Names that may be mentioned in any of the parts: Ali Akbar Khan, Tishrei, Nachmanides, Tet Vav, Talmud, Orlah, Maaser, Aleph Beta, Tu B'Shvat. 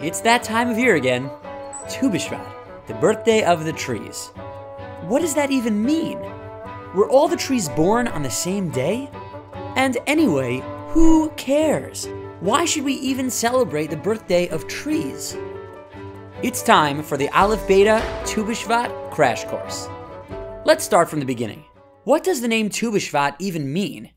It's that time of year again. Tu B'Shvat, the birthday of the trees. What does that even mean? Were all the trees born on the same day? And anyway, who cares? Why should we even celebrate the birthday of trees? It's time for the Aleph Beta Tu B'Shvat crash course. Let's start from the beginning. What does the name Tu B'Shvat even mean?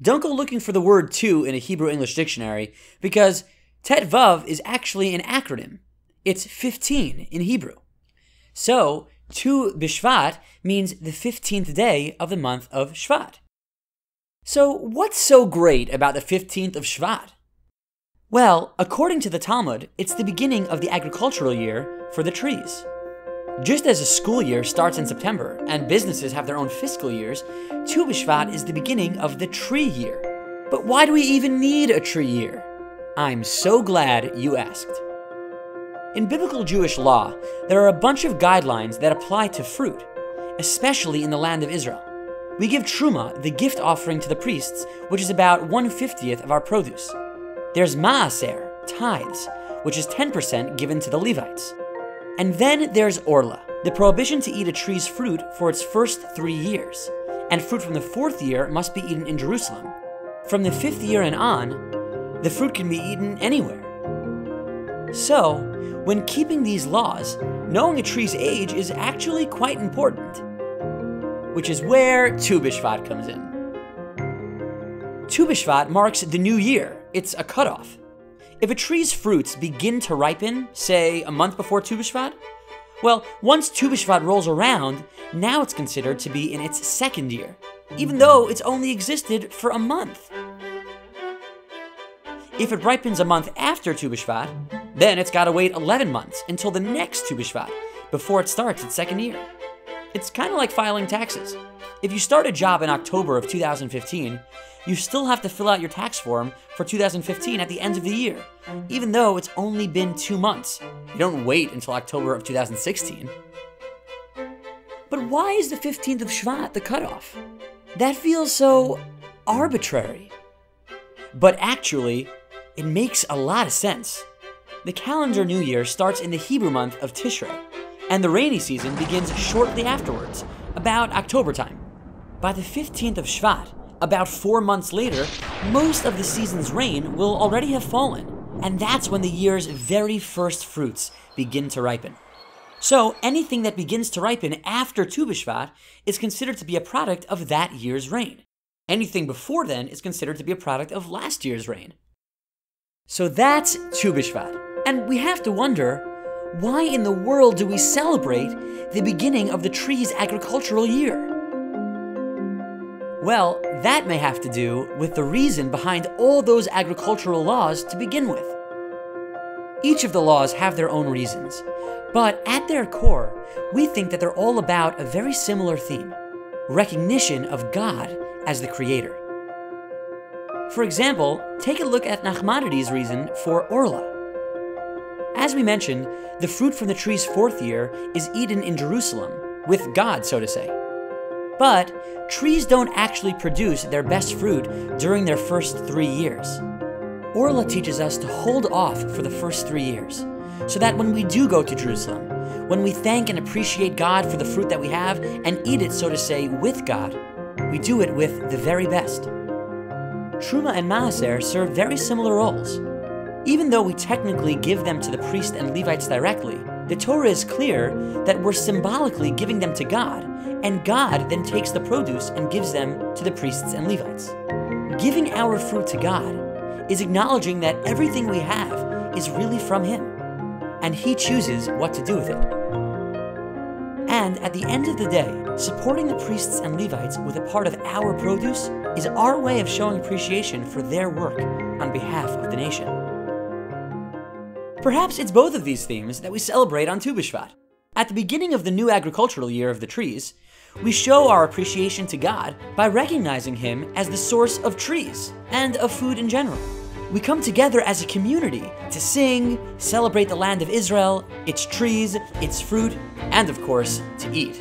Don't go looking for the word Tu in a Hebrew English dictionary, because Tet Vav is actually an acronym. It's 15 in Hebrew. So, Tu B'Shvat means the 15th day of the month of Shvat. So, what's so great about the 15th of Shvat? Well, according to the Talmud, it's the beginning of the agricultural year for the trees. Just as a school year starts in September and businesses have their own fiscal years, Tu B'Shvat is the beginning of the tree year. But why do we even need a tree year? I'm so glad you asked. In biblical Jewish law, there are a bunch of guidelines that apply to fruit, especially in the land of Israel. We give Terumah, the gift offering to the priests, which is about 1/50 of our produce. There's Maaser, tithes, which is 10% given to the Levites. And then there's Orlah, the prohibition to eat a tree's fruit for its first 3 years, and fruit from the 4th year must be eaten in Jerusalem. From the 5th year and on, the fruit can be eaten anywhere. So, when keeping these laws, knowing a tree's age is actually quite important, which is where Tu B'Shvat comes in. Tu B'Shvat marks the new year. It's a cutoff. If a tree's fruits begin to ripen, say a month before Tu B'Shvat, well, once Tu B'Shvat rolls around, now it's considered to be in its 2nd year, even though it's only existed for a month. If it ripens a month after Tu B'Shvat, then it's gotta wait 11 months until the next Tu B'Shvat before it starts its 2nd year. It's kinda like filing taxes. If you start a job in October of 2015, you still have to fill out your tax form for 2015 at the end of the year, even though it's only been 2 months. You don't wait until October of 2016. But why is the 15th of Shvat the cutoff? That feels so arbitrary. But actually, it makes a lot of sense. The calendar new year starts in the Hebrew month of Tishrei, and the rainy season begins shortly afterwards, about October time. By the 15th of Shvat, about 4 months later, most of the season's rain will already have fallen, and that's when the year's very first fruits begin to ripen. So anything that begins to ripen after Tu B'Shvat is considered to be a product of that year's rain. Anything before then is considered to be a product of last year's rain. So that's Tu B'Shvat. And we have to wonder, why in the world do we celebrate the beginning of the tree's agricultural year? Well, that may have to do with the reason behind all those agricultural laws to begin with. Each of the laws have their own reasons, but at their core, we think that they're all about a very similar theme: recognition of God as the Creator. For example, take a look at Nachmanides' reason for Orlah. As we mentioned, the fruit from the tree's 4th year is eaten in Jerusalem, with God, so to say. But trees don't actually produce their best fruit during their first 3 years. Orlah teaches us to hold off for the first 3 years, so that when we do go to Jerusalem, when we thank and appreciate God for the fruit that we have and eat it, so to say, with God, we do it with the very best. Terumah and Maaser serve very similar roles. Even though we technically give them to the priest and Levites directly, the Torah is clear that we're symbolically giving them to God, and God then takes the produce and gives them to the priests and Levites. Giving our fruit to God is acknowledging that everything we have is really from Him, and He chooses what to do with it. And at the end of the day, supporting the priests and Levites with a part of our produce is our way of showing appreciation for their work on behalf of the nation. Perhaps it's both of these themes that we celebrate on Tu B'Shvat. At the beginning of the new agricultural year of the trees, we show our appreciation to God by recognizing Him as the source of trees and of food in general. We come together as a community to sing, celebrate the land of Israel, its trees, its fruit, and of course, to eat.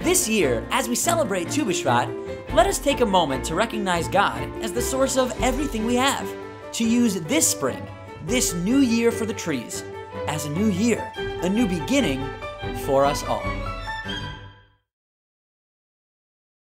This year, as we celebrate Tu B'Shvat, let us take a moment to recognize God as the source of everything we have, to use this spring this new year for the trees as a new year, a new beginning for us all.